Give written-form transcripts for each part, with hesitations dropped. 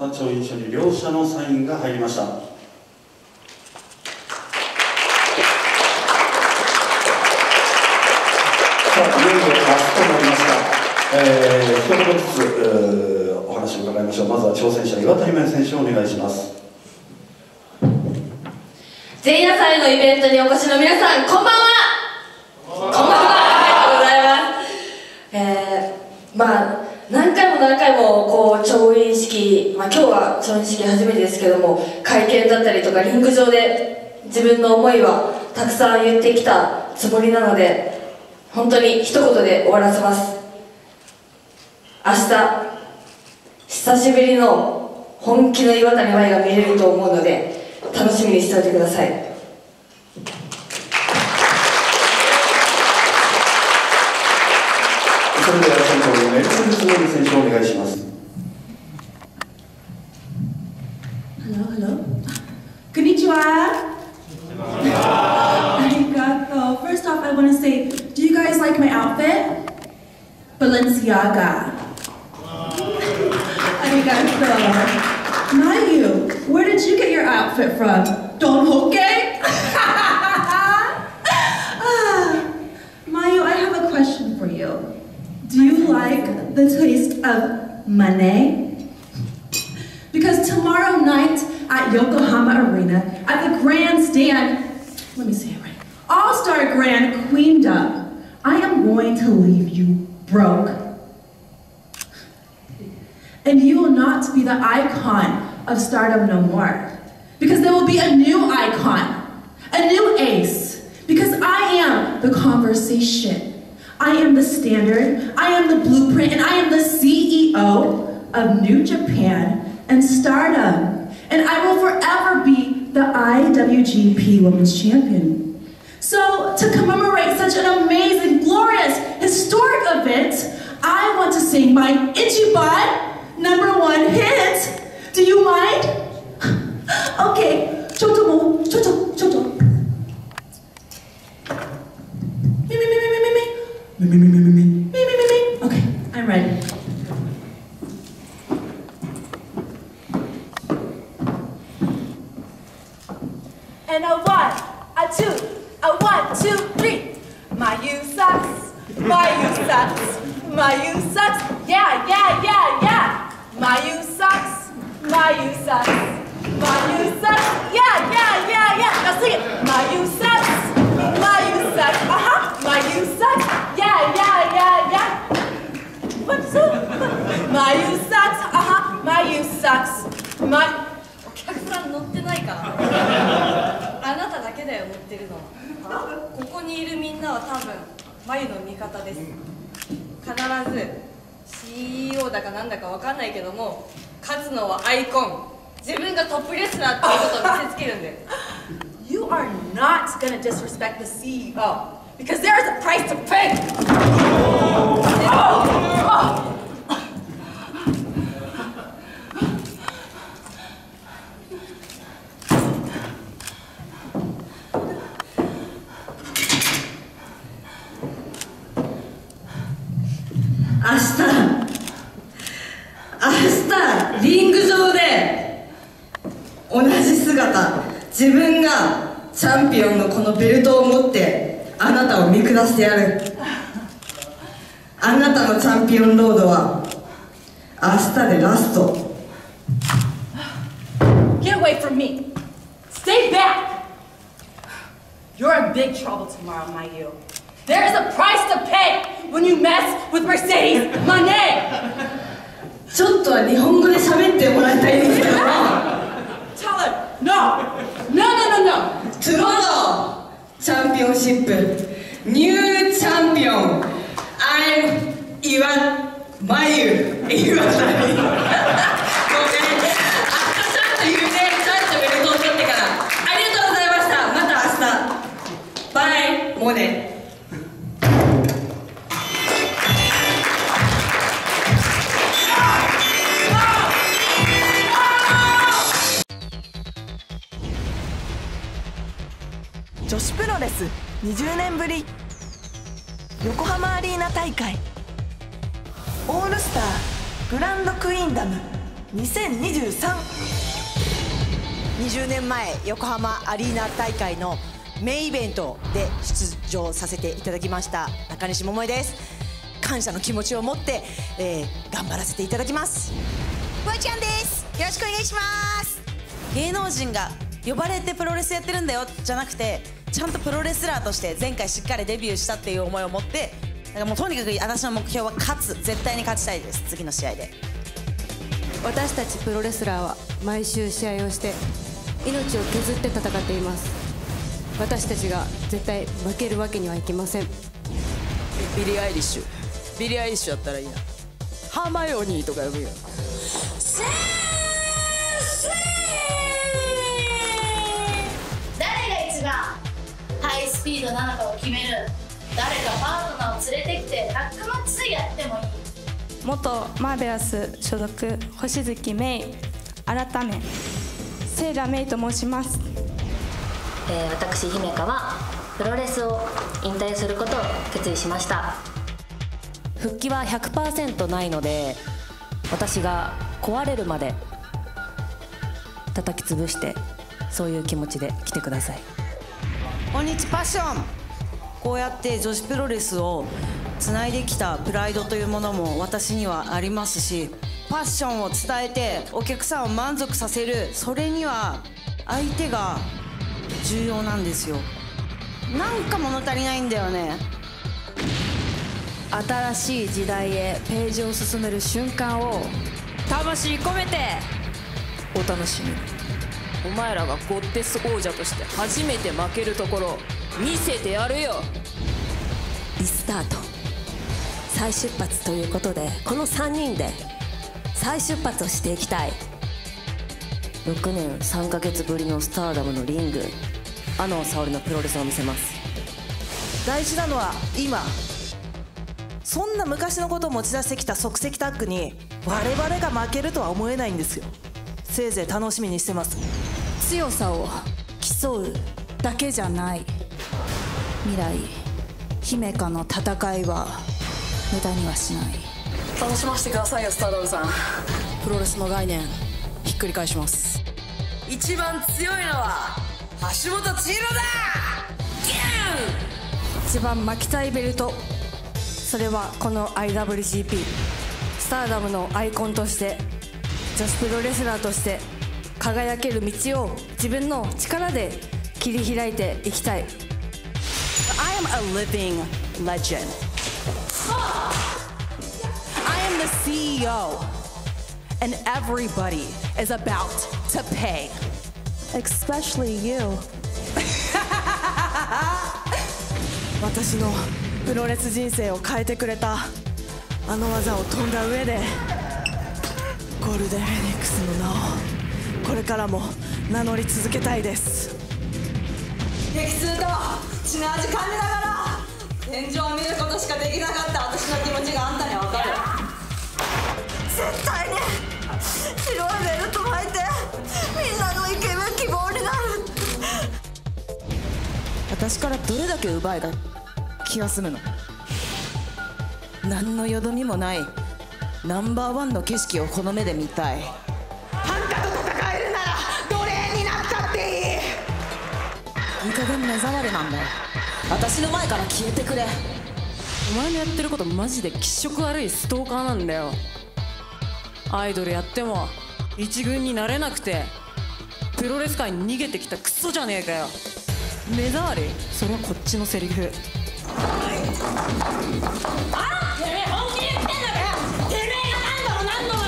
マッチョ印象に両者のサインが入りました。一言ずつお話を伺いましょう。まずは挑戦者岩谷麻優選手をお願いします。前夜祭のイベントにお越しの皆さん、こんばんは。こんばんは。ありがとうございます。何回も調印式、今日は調印式初めてですけども、会見だったりとかリング上で自分の思いはたくさん言ってきたつもりなので、本当に一言で終わらせます。明日久しぶりの本気の岩谷麻優が見れると思うので、楽しみにしておいてください。それでは先頭のエルセルス・ボール選手をお願いします。こんにちは。First off, I want to say, do you guys like my outfit? Balenciaga. Arigato. Mayu, where did you get your outfit from? Don Hoke? Mayu, I have a question for you. Do you like the taste of money? Because tomorrow night at Yokohama Arena, at the grandstand, let me see it right. All Star Grand Queendom, I am going to leave you broke. And you will not be the icon of stardom no more. Because there will be a new icon, a new ace. Because I am the conversation. I am the standard, I am the blueprint, and I am the CEO of New Japan and Stardom. And I will forever be the IWGP Women's Champion. So, to commemorate such an amazing, glorious, historic event, I want to sing my Ichiban #1 hit. Do you mind? Okay. Me. Okay, I'm ready. And a one, a two. A 1, 2, 3. Mayu sucks. Mayu sucks. Mayu sucks. Yeah. Mayu sucks. Mayu sucks. Mayu sucks. Yeah. Now sing it. Mayu sucks. Mayu sucks. Mayu sucks. Yeah. What's up? Mayu sucks. Mayu sucks. My. お客さん乗ってないか。あなただけだよ乗ってるの。ここにいるみんなは多分麻優の味方です。必ず CEO だかなんだか分かんないけども、勝つのはアイコン、自分がトップレスラーっていうことを見せつけるんで。You are not gonna disrespect the CEO because there is a price to pay. Get away from me. Stay back. You're in big trouble tomorrow, Mayu. There is a price to pay when you mess with Mercedes Moné. ちょっとは日本語で喋ってもらいたいんですけど。Tell her no. Tomorrow, championship, new champion. I'm Mayu. もうね。女子プロレス20年ぶり横浜アリーナ大会オールスターグランドクイーンダム2020年前横浜アリーナ大会のメインイベントで出場させていただきました中西百恵です。感謝の気持ちを持って、頑張らせていただきます。フワちゃんです。よろしくお願いします。芸能人が呼ばれてプロレスやってるんだよじゃなくて、ちゃんとプロレスラーとして前回しっかりデビューしたっていう思いを持って、だからもうとにかく私の目標は勝つ、絶対に勝ちたいです。次の試合で私たちプロレスラーは毎週試合をして命を削って戦っています。私たちが絶対負けるわけにはいきません。ビリー・アイリッシュ、ビリー・アイリッシュやったらいいな。ハーマイオニーとか呼ぶよ。誰が一番ハイスピードなのかを決める。誰かパートナーを連れてきてタッグマッチやってもいい。元マーベラス所属星月芽衣改めセイラ芽衣と申します。私姫香はプロレスを引退することを決意しました。復帰は 100% ないので、私が壊れるまで叩き潰して、そういう気持ちで来てください。こんにちはパッション。こうやって女子プロレスをつないできたプライドというものも私にはありますし、パッションを伝えてお客さんを満足させる、それには相手が重要なんですよ。なんか物足りないんだよね。新しい時代へページを進める瞬間を魂込めてお楽しみ。お前らがゴッデス王者として初めて負けるところ見せてやるよ。リスタート、再出発ということで、この3人で再出発をしていきたい。6年3ヶ月ぶりのスターダムのリング、安納沙織のプロレスを見せます。大事なのは今。そんな昔のことを持ち出してきた即席タッグに我々が負けるとは思えないんですよ。せいぜい楽しみにしてます。強さを競うだけじゃない。未来姫香の戦いは無駄にはしない。楽しませてくださいよスターダムさん。プロレスの概念ひっくり返します。一番強いのは橋本千尋だ。一番巻きたいベルト、それはこの IWGP スターダムのアイコンとして、女子プロレスラーとして輝ける道を自分の力で切り開いていきたい。 I am a living legend. I am the CEO, and everybody is about to pay. Especially you. 私のプロレス人生を変えてくれたあの技を飛んだ上で、ゴールデンフェニックスの名をこれからも名乗り続けたいです。激痛と血の味感じながら天井を見ることしかできなかった私の気持ちがあんたには分かる。絶対に白いベルト巻いてみんなのイケメン希望になる。私からどれだけ奪えた気が済むの。何のよどみもないナンバーワンの景色をこの目で見たい。あんたと戦えるなら奴隷になったっていい。いい加減目障りなんだよ。私の前から消えてくれ。お前のやってることマジで気色悪いストーカーなんだよ。アイドルやっても一軍になれなくてプロレス界に逃げてきたクソじゃねえかよ。目障り、それはこっちのセリフ。あっ、てめえ本気で言ってんのかよ。てめえが何度も何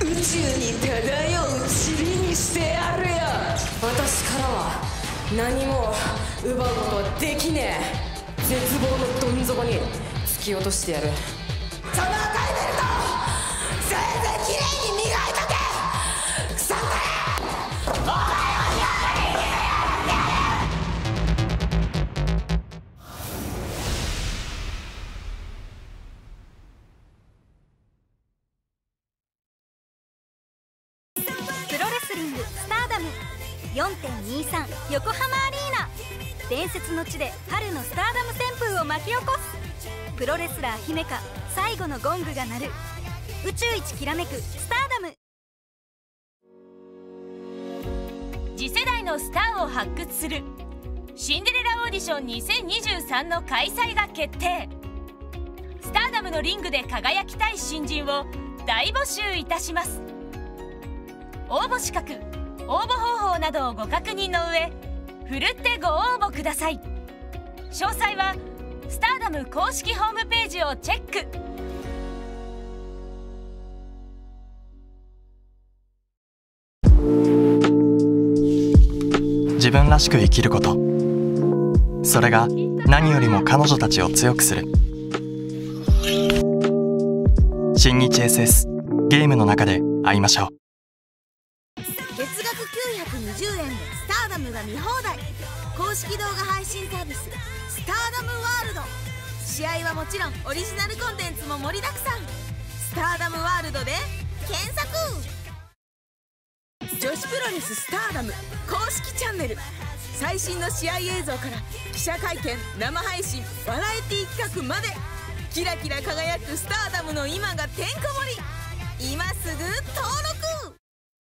度もよ。宇宙に漂う塵にしてやるよ。私からは何も奪うことはできねえ。絶望のどん底に突き落としてやる。その赤いベルト全然綺麗に磨いとけ。腐ったれお前はやめてやる。プロレスリングスターダム 4.23 横浜アリーナ、伝説の地で春のスターダム旋風を巻き起こす。プロレスラー姫香、最後のゴングが鳴る。宇宙一きらめくスターダム。次世代のスターを発掘するシンデレラオーディション2023の開催が決定。スターダムのリングで輝きたい新人を大募集いたします。応募資格、応募方法などをご確認の上、ふるってご応募ください。詳細はスターダム公式ホームページをチェック。自分らしく生きること、それが何よりも彼女たちを強くする。新日 SS ゲームの中で会いましょう。月額920円でスターダムが見放題。公式動画配信サービススターダムワールド。試合はもちろんオリジナルコンテンツも盛りだくさん。スターダムワールドで検索。女子プロレススターダム公式チャンネル、最新の試合映像から記者会見、生配信、バラエティ企画まで、キラキラ輝くスターダムの今がてんこ盛り。今すぐ登録。